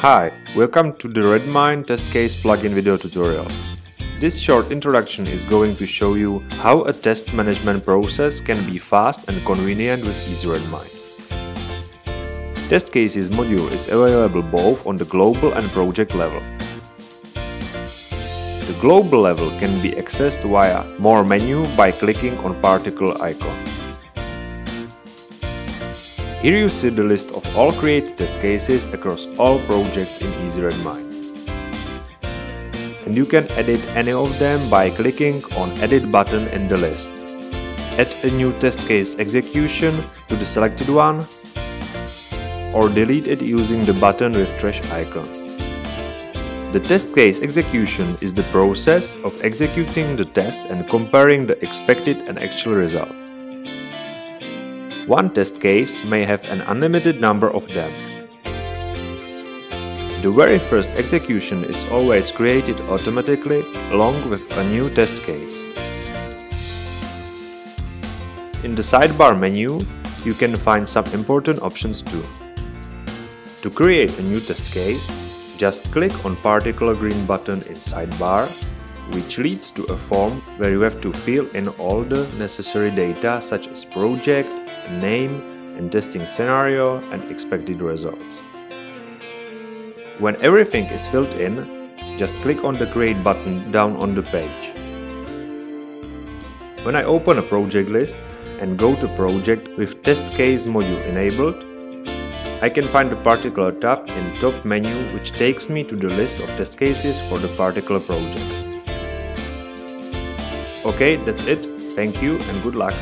Hi, welcome to the Redmine test case plugin video tutorial. This short introduction is going to show you how a test management process can be fast and convenient with Easy Redmine. Test cases module is available both on the global and project level. The global level can be accessed via More menu by clicking on particle icon. Here you see the list of all created test cases across all projects in Easy Redmine. And you can edit any of them by clicking on Edit button in the list. Add a new test case execution to the selected one or delete it using the button with trash icon. The test case execution is the process of executing the test and comparing the expected and actual result. One test case may have an unlimited number of them. The very first execution is always created automatically along with a new test case. In the sidebar menu, you can find some important options too. To create a new test case, just click on particular green button in sidebar, which leads to a form where you have to fill in all the necessary data such as project, name, and testing scenario and expected results. When everything is filled in, just click on the Create button down on the page. When I open a project list and go to Project with Test Case module enabled, I can find the particular tab in top menu which takes me to the list of test cases for the particular project. Okay, that's it. Thank you and good luck.